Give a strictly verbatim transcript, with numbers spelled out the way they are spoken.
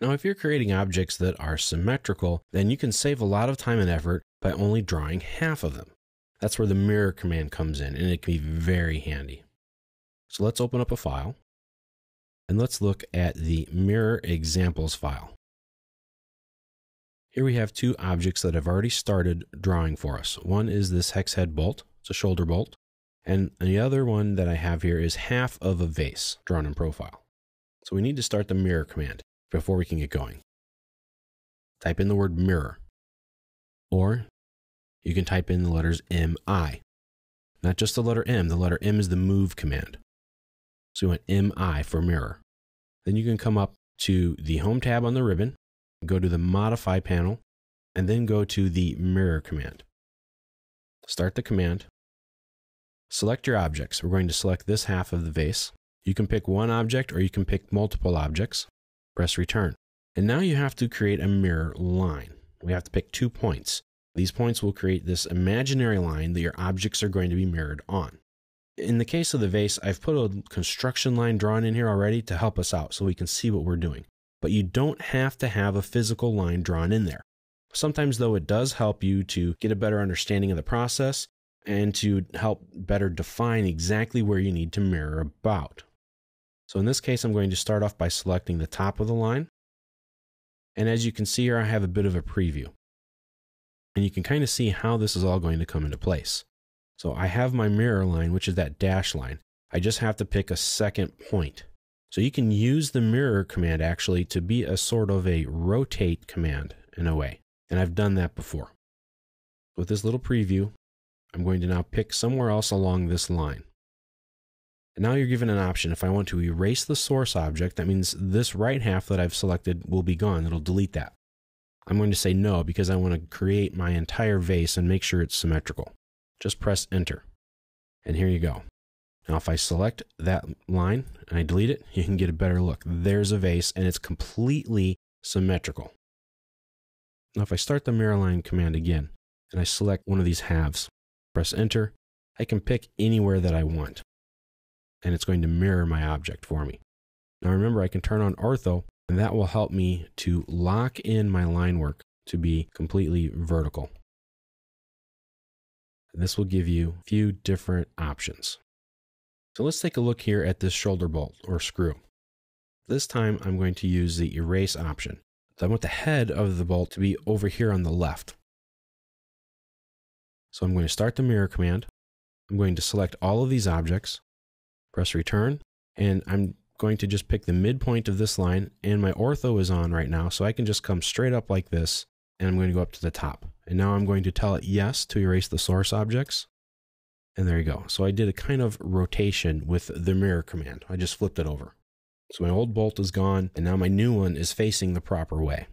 Now, if you're creating objects that are symmetrical, then you can save a lot of time and effort by only drawing half of them. That's where the mirror command comes in, and it can be very handy. So let's open up a file, and let's look at the mirror examples file. Here we have two objects that have already started drawing for us. One is this hex head bolt, it's a shoulder bolt, and the other one that I have here is half of a vase drawn in profile. So we need to start the mirror command before we can get going. Type in the word mirror, or you can type in the letters M I. Not just the letter M, the letter M is the move command. So we want M I for mirror. Then you can come up to the Home tab on the ribbon, go to the Modify panel, and then go to the Mirror command. Start the command. Select your objects. We're going to select this half of the vase. You can pick one object or you can pick multiple objects. Press return. And now you have to create a mirror line. We have to pick two points. These points will create this imaginary line that your objects are going to be mirrored on. In the case of the vase, I've put a construction line drawn in here already to help us out so we can see what we're doing. But you don't have to have a physical line drawn in there. Sometimes, though, it does help you to get a better understanding of the process and to help better define exactly where you need to mirror about. So in this case, I'm going to start off by selecting the top of the line. And as you can see here, I have a bit of a preview. And you can kind of see how this is all going to come into place. So I have my mirror line, which is that dash line. I just have to pick a second point. So you can use the mirror command actually to be a sort of a rotate command in a way. And I've done that before. With this little preview, I'm going to now pick somewhere else along this line. And now you're given an option. If I want to erase the source object, that means this right half that I've selected will be gone. It'll delete that. I'm going to say no because I want to create my entire vase and make sure it's symmetrical. Just press enter. And here you go. Now if I select that line and I delete it, you can get a better look. There's a vase and it's completely symmetrical. Now if I start the mirror line command again and I select one of these halves, press enter, I can pick anywhere that I want. And it's going to mirror my object for me. Now remember, I can turn on ortho and that will help me to lock in my line work to be completely vertical. And this will give you a few different options. So let's take a look here at this shoulder bolt or screw. This time I'm going to use the erase option. So I want the head of the bolt to be over here on the left. So I'm going to start the mirror command. I'm going to select all of these objects, press return, and I'm going to just pick the midpoint of this line, and my ortho is on right now, so I can just come straight up like this, and I'm going to go up to the top. And now I'm going to tell it yes to erase the source objects. And there you go. So I did a kind of rotation with the mirror command. I just flipped it over. So my old bolt is gone, and now my new one is facing the proper way.